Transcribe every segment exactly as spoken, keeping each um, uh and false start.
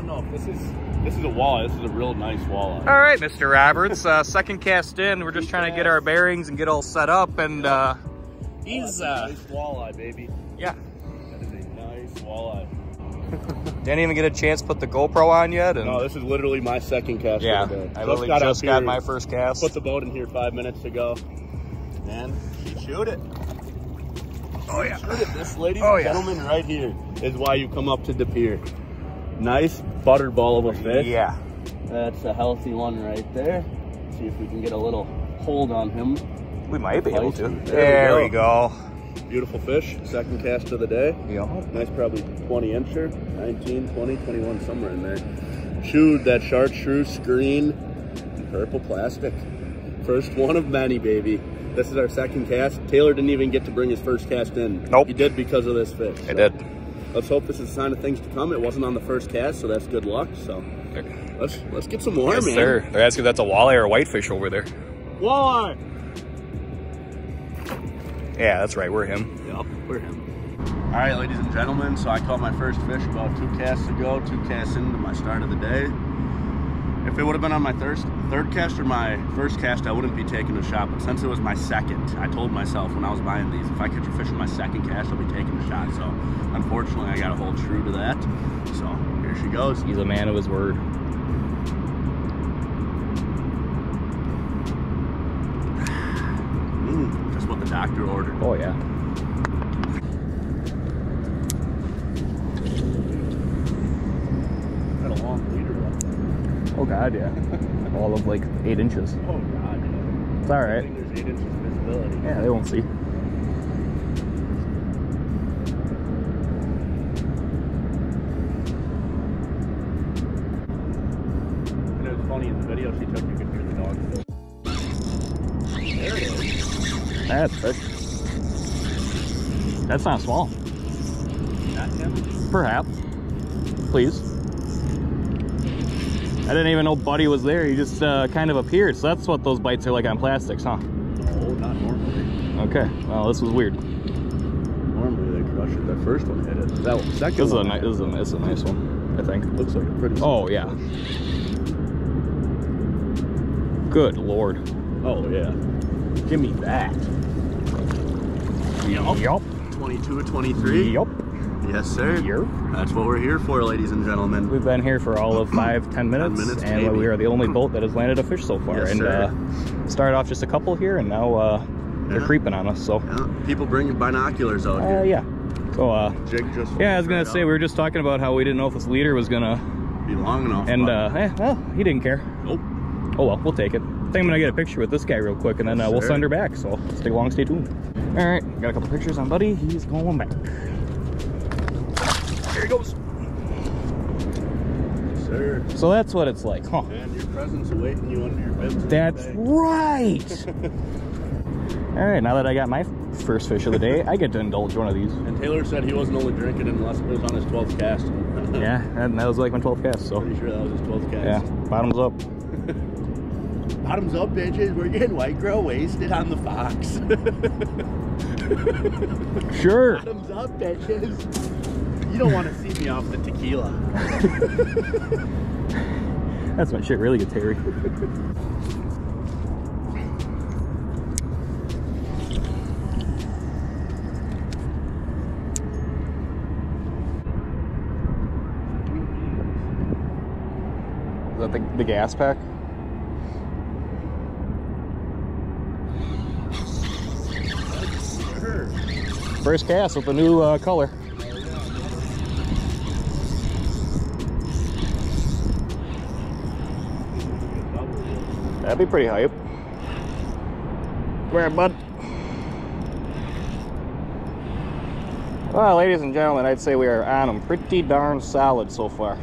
don't know if this is this is a walleye. This is a real nice walleye. All right, Mister Roberts. Uh, second cast in. We're just trying to get our bearings and get all set up. And uh, he's uh, nice walleye, baby. Yeah. That is a nice walleye. Didn't even get a chance to put the GoPro on yet. And no, this is literally my second cast. Yeah, of the day. I just literally got just got my first cast. Put the boat in here five minutes ago. And shoot it. Oh yeah. Shoot it. This lady, oh, yeah. gentleman, right here is why you come up to De Pere. Nice butterball of a fish. Yeah. That's a healthy one right there. See if we can get a little hold on him. We might be able to. There, there we, go. we go. Beautiful fish. Second cast of the day. Yeah. Nice, probably twenty incher, nineteen, twenty, twenty-one, somewhere in there. Chewed that chartreuse green and purple plastic. First one of many, baby. This is our second cast. Taylor didn't even get to bring his first cast in. Nope. He did because of this fish. So. I did. Let's hope this is a sign of things to come. It wasn't on the first cast, so that's good luck. So let's let's get some more, yes, man. Sir. They're asking if that's a walleye or a whitefish over there. Walleye. Yeah, that's right. We're him. Yep, we're him. All right, ladies and gentlemen. So I caught my first fish about two casts ago. Two casts into my start of the day. If it would have been on my third, third cast or my first cast, I wouldn't be taking a shot. But since it was my second, I told myself when I was buying these, if I catch a fish in my second cast, I'll be taking a shot. So unfortunately, I got to hold true to that. So here she goes. He's a man of his word. Mm, just what the doctor ordered. Oh, yeah. Got a long leader left. Oh God, yeah. All of like eight inches. Oh God, yeah. It's all right. I think there's eight inches of visibility. Yeah, they won't see. And it was funny in the video she took, you could hear the dog still. There it is. That's big. That's not small. Not him? Perhaps. Please. I didn't even know Buddy was there. He just uh, kind of appeared. So that's what those bites are like on plastics, huh? No, not normally. Okay. Well, this was weird. Normally they crush it. That first one hit it. That was second this one. Is a, this, is a, this is a nice one, I think. Looks like a pretty small Oh, yeah. Fish. Good Lord. Oh, yeah. Give me that. Yup. Yup. twenty-two, twenty-three. Yup. Yes, sir. Here. That's what we're here for, ladies and gentlemen. We've been here for all of five, ten minutes, ten minutes and maybe. We are the only boat that has landed a fish so far. Yes, and sir. Uh, started off just a couple here, and now uh, they're yeah. creeping on us. So yeah. people bring binoculars out uh, here. Yeah. So uh, Jig just yeah, I was gonna say out. we were just talking about how we didn't know if this leader was gonna be long enough. And uh, eh, well, he didn't care. Nope. Oh well, we'll take it. I think I'm gonna get a picture with this guy real quick, and then yes, uh, we'll sir. send her back. So stay long, stay tuned. All right, got a couple pictures on Buddy. He's going back. There he goes. Yes, sir. So that's what it's like, huh? And your presence awaiting you under your bed. That's right. All right, now that I got my first fish of the day, I get to indulge one of these. And Taylor said he wasn't only drinking unless it was on his twelfth cast. Yeah, and that was like my twelfth cast, so. Pretty sure that was his twelfth cast. Yeah, bottoms up. Bottoms up, bitches. We're getting white girl wasted on the Fox. Sure. Bottoms up, bitches. You don't want to see me off the tequila. That's when shit really gets hairy. Is that the, the gas pack? First cast with a new uh, color. That'd be pretty hype. Come here, bud. Well, ladies and gentlemen, I'd say we are on them pretty darn solid so far.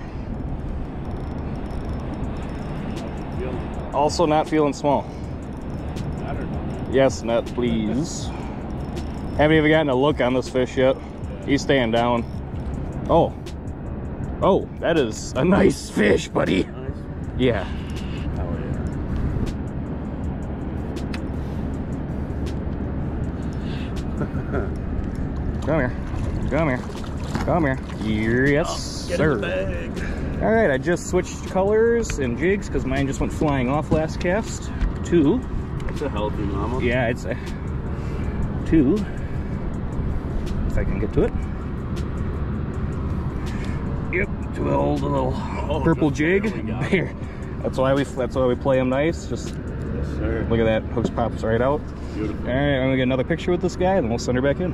Also not feeling small. Yes, net, please. Haven't even gotten a look on this fish yet. He's staying down. Oh. Oh, that is a nice fish, buddy. Yeah. Come here. Come here. Come here. Yes, sir. All right, I just switched colors and jigs because mine just went flying off last cast. Two. That's a healthy mama. Yeah, it's a two. If I can get to it. Yep, to an old little oh, purple jig. Here, that's why we that's why we play them nice. Just yes, sir. Look at that, hooks pops right out. Beautiful. All right, I'm gonna get another picture with this guy, then we'll send her back in.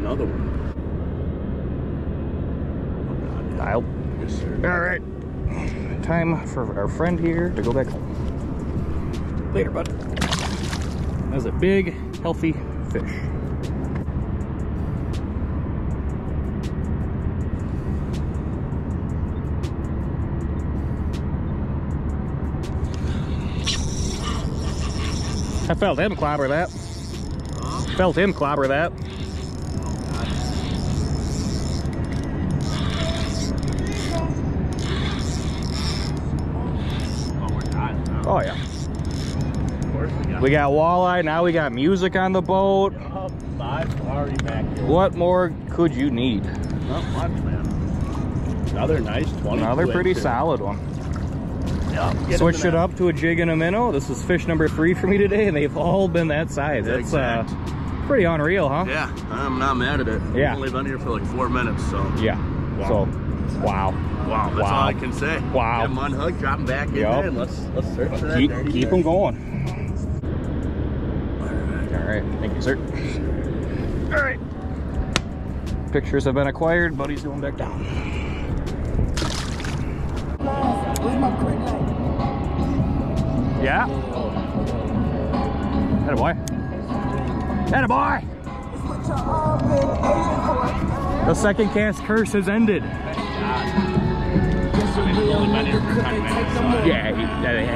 Another one. Dial. Yes, sir. All right, time for our friend here to go back home. Later, bud. That was a big, healthy fish. I felt him clobber that. Huh? Felt him clobber that. Oh, we're not, no. Oh yeah. Of course we got. We got walleye. Now we got music on the boat. Oh, what more could you need? Not much, man. Another nice twenty. Another pretty solid one. Yeah, switched it up to a jig and a minnow. This is fish number three for me today, and they've all been that size. That's exact. uh, pretty unreal, huh? Yeah, I'm not mad at it. Yeah, I've only been here for like four minutes, so yeah. Wow. So, wow, wow, that's wow. all I can say. Wow, get them unhooked, drop them back in yep. there, and let's let's search for that. Keep, keep them going. All right, thank you, sir. All right, pictures have been acquired. Buddy's going back down. Yeah. Atta boy. Atta boy. The second cast curse has ended. Yeah, he,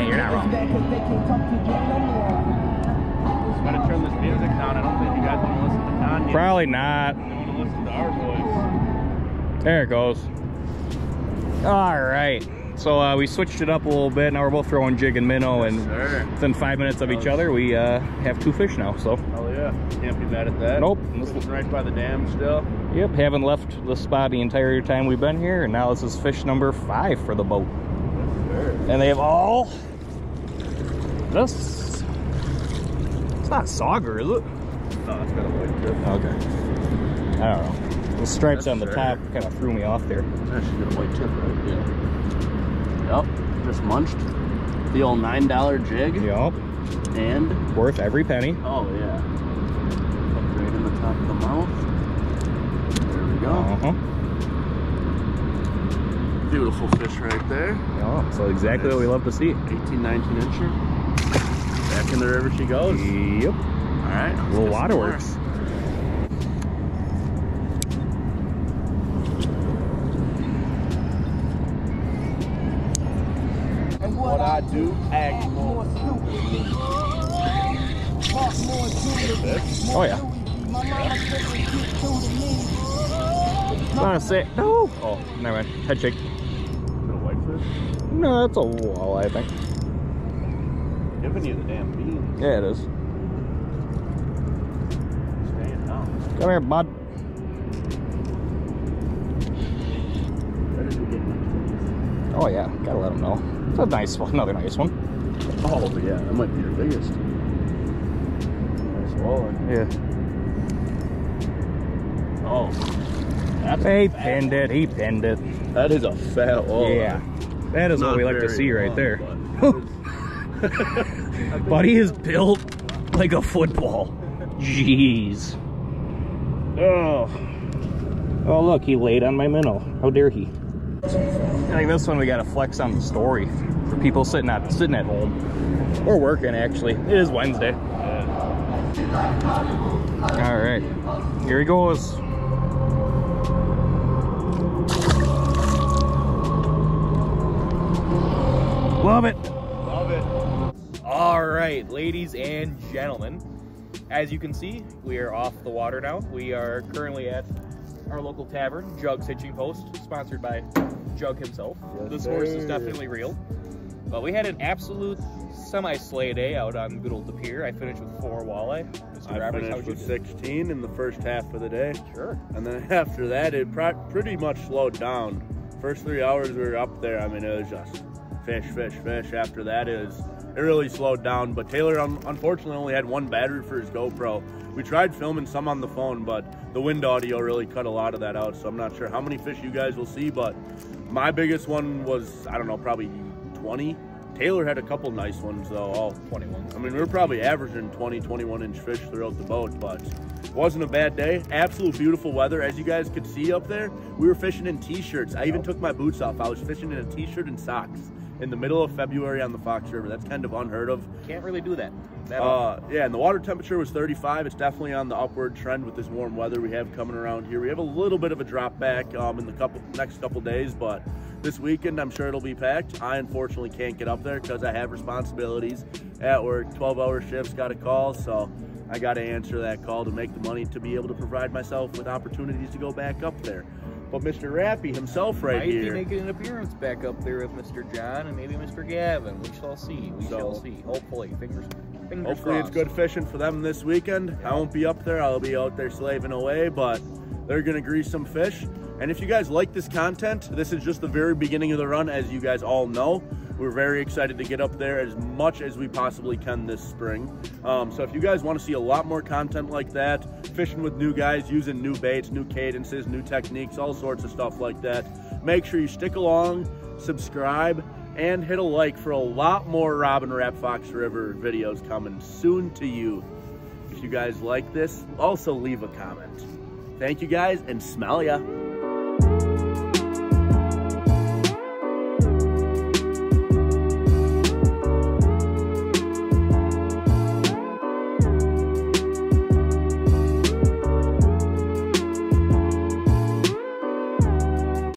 you're not wrong. I'm gonna turn this music down. I don't think you guys want to listen to Tanya. Probably not. They want to listen to our voice. There it goes. All right. So uh, we switched it up a little bit. Now we're both throwing jig and minnow, yes, and sir. within five minutes of each other, we uh, have two fish now. So. Oh yeah, can't be mad at that. Nope. This is right by the dam still. Yep, haven't left the spot the entire time we've been here, and now this is fish number five for the boat. Yes, sir. And they have all this. It's not sauger, is it? No, it's got a white tip. Okay. I don't know. The stripes yes, on the sir. top kind of threw me off there. It's actually got a white tip right there. Yep, just munched the old nine dollar jig. Yep. And? Worth every penny. Oh, yeah. Right in the top of the mouth. There we go. Uh-huh. Beautiful fish right there. Yep, so exactly what we love to see. eighteen, nineteen incher. Back in the river she goes. Yep. All right. A little waterworks. What I do, act more stupid. Oh yeah. I say no. Oh, never mind. Head shake. Is that a whitefish? No, it's a walleye, I think. Giving you the damn beans. Yeah, it is. Staying down. Come here, bud. Oh yeah, gotta let them know. It's a nice one, another nice one. Oh yeah, that might be your biggest. Nice walleye. Yeah. Oh. That's he pinned one. it, he pinned it. That is a fat walleye. Yeah. That is Not what we like to see long, right there. But Buddy is built like a football. Jeez. Oh. Oh look, he laid on my minnow. How dare he? I think this one we gotta flex on the story for people sitting out sitting at home or working. Actually, it is Wednesday. Yeah. All right, here he goes. Love it. Love it. All right, ladies and gentlemen, as you can see, we are off the water now. We are currently at our local tavern, Jug's Hitching Post, sponsored by Jug himself. Yes, this horse is definitely real. But we had an absolute semi-slay day out on good old De Pere. I finished with four walleye. Mister I Roberts, finished with sixteen in the first half of the day. Sure. And then after that, it pr pretty much slowed down first three hours we were up there, I mean, it was just fish, fish, fish. After that is, it really slowed down. But Taylor, un unfortunately, only had one battery for his GoPro. We tried filming some on the phone, but the wind audio really cut a lot of that out. So I'm not sure how many fish you guys will see, but my biggest one was, I don't know, probably twenty. Taylor had a couple nice ones though. All twenty-one. I mean, we were probably averaging twenty, twenty-one inch fish throughout the boat, but it wasn't a bad day. Absolute beautiful weather. As you guys could see up there, we were fishing in t-shirts. I even took my boots off. I was fishing in a t-shirt and socks in the middle of February on the Fox River. That's kind of unheard of. Can't really do that. that uh, yeah, and the water temperature was thirty-five. It's definitely on the upward trend with this warm weather we have coming around here. We have a little bit of a drop back um, in the couple next couple days, but this weekend, I'm sure it'll be packed. I unfortunately can't get up there because I have responsibilities at work, twelve hour shifts, got a call, so I got to answer that call to make the money to be able to provide myself with opportunities to go back up there. But Mister Rappy himself right Might here. Might be making an appearance back up there with Mister John and maybe Mister Gavin. We shall see. We so, shall see. Hopefully. Fingers, fingers hopefully crossed. It's good fishing for them this weekend. Yeah. I won't be up there. I'll be out there slaving away, but they're going to grease some fish. And if you guys like this content, this is just the very beginning of the run, as you guys all know. We're very excited to get up there as much as we possibly can this spring. Um, so if you guys want to see a lot more content like that, fishing with new guys, using new baits, new cadences, new techniques, all sorts of stuff like that, make sure you stick along, subscribe, and hit a like for a lot more Rob and Rap Fox River videos coming soon to you. If you guys like this, also leave a comment. Thank you guys, and smell ya.